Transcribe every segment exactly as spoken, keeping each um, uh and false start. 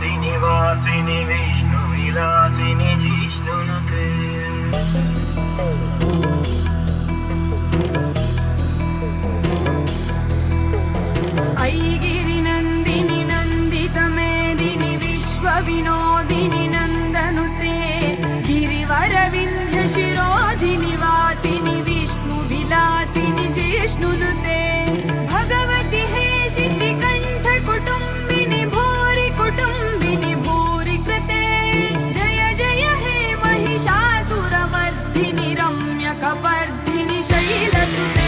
Srini Vasini Vishnu Vilasini Jishtunate Aigiri Nandini Nandita Medini Vishwa Vinodini Nandanute Girivaravinda Shirodhini Vasini Vishnu Vilasini Jishtunate Bhagavati Heshiti Kantha Kutumbini Bhori Kutumbini Bhori Krate Jaya Jaya He Mahishasura Mardhini Ramya Kapardhini Shailasute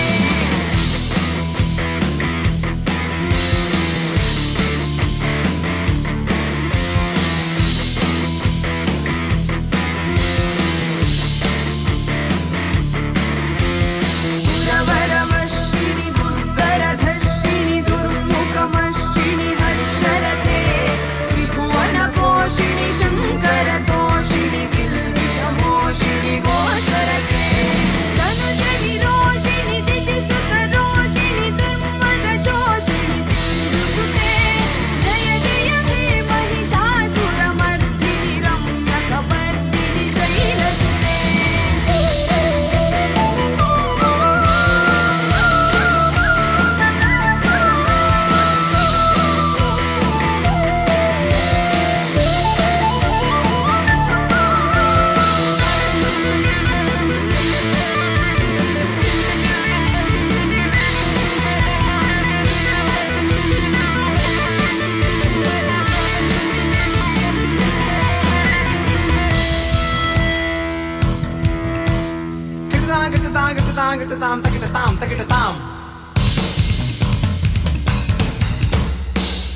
Tam take it tam take it tam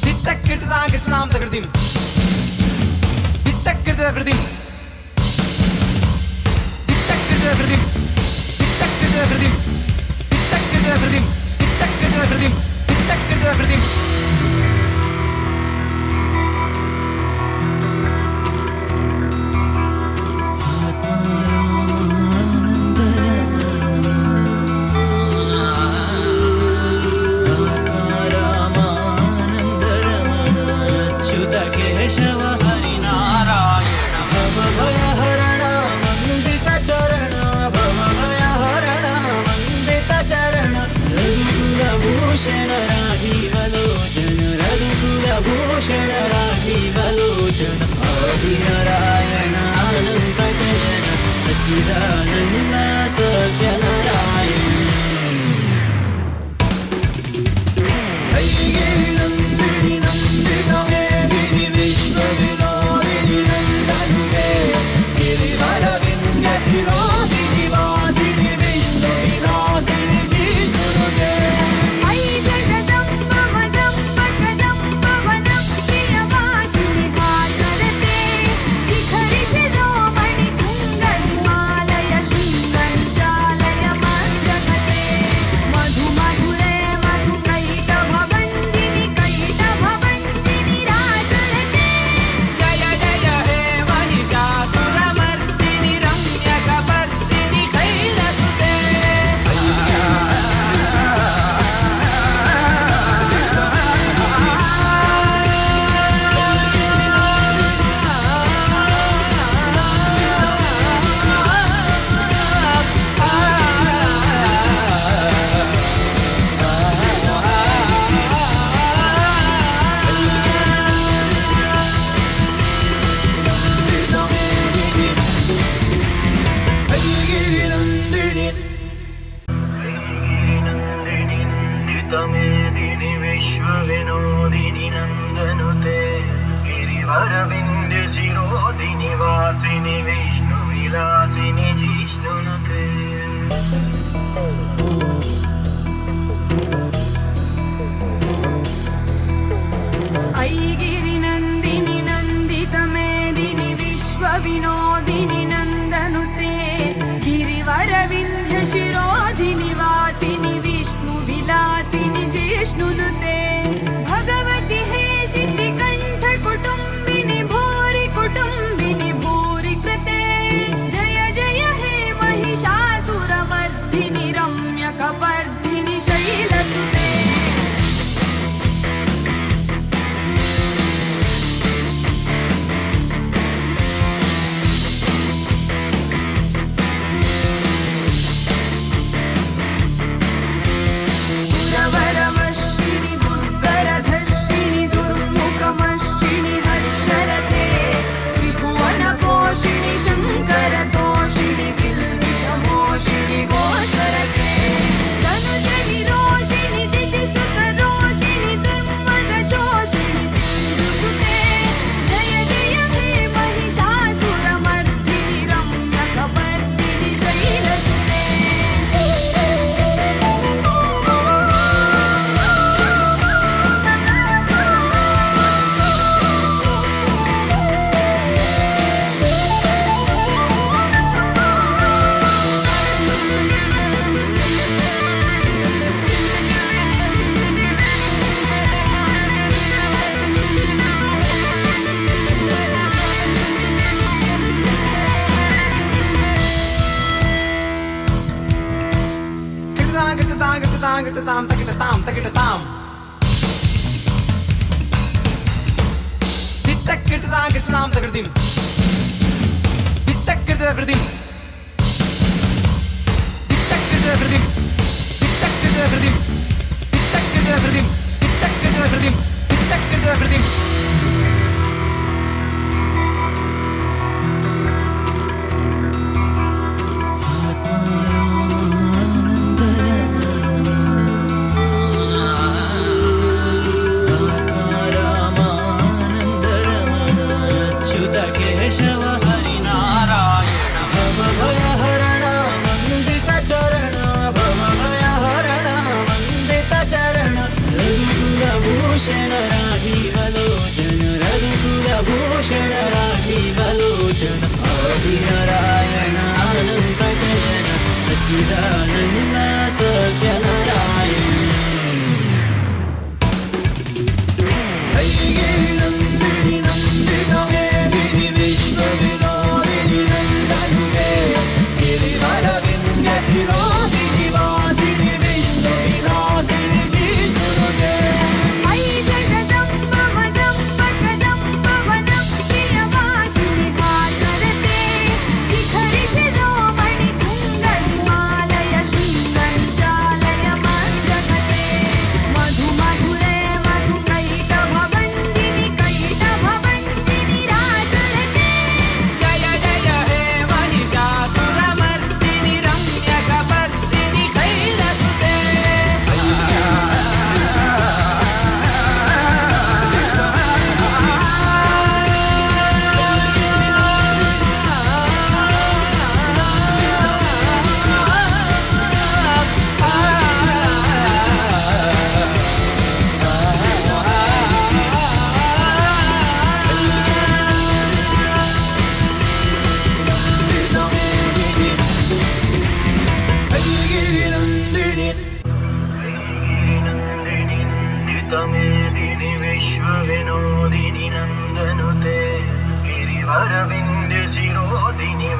Ditak kirtan kirtan takirdim Ditak kirtan takirdim Ditak kirtan takirdim Ditak kirtan takirdim Ditak kirtan takirdim Ditak kirtan takirdim Ditak kirtan takirdim Titta tam. Titta kirti tam kirti tam ta kirtim. Titta kirti ta kirtim. Titta kirti ta kirtim. Titta kirti ta kirtim. Titta kirti ta kirtim. Titta kirti ta kirtim. Titta kirti ta kirtim. Raghukuravushan Radhivalojan Raghukuravushan Radhivalojan Adinarayana Anantajana Sachidananda Satyanarayana Aige Nandini Nandita Vedini Vishwavinodini Nandanuve Girivara Vindyasilodini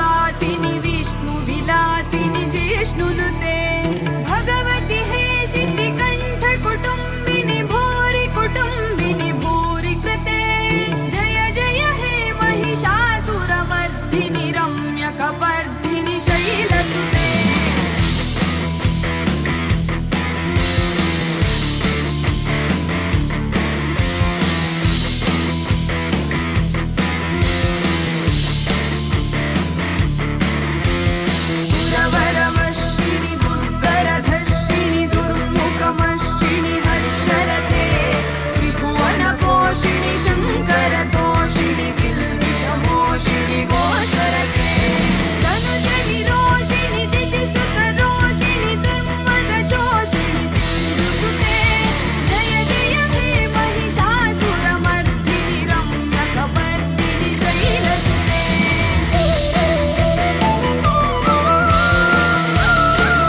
Vasini Vishnuvinasini Jishnunuve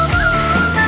Bhava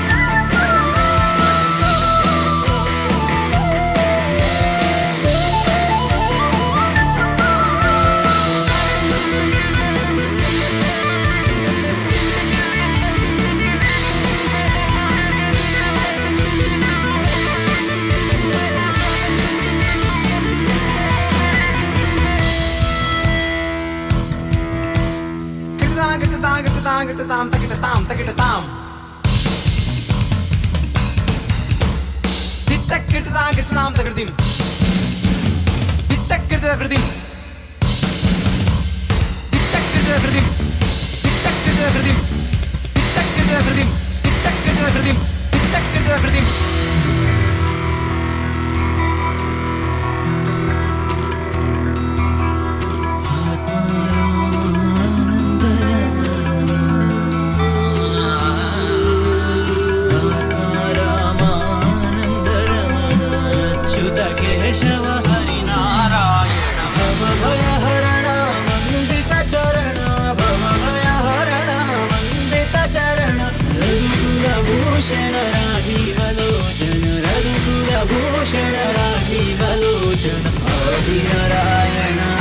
Bhaya Harana Vandita Charana Bhava Bhaya Harana Bhushan Rajiv Lochan रघुकुल भूषण राजीव लोचन आदि नारायण।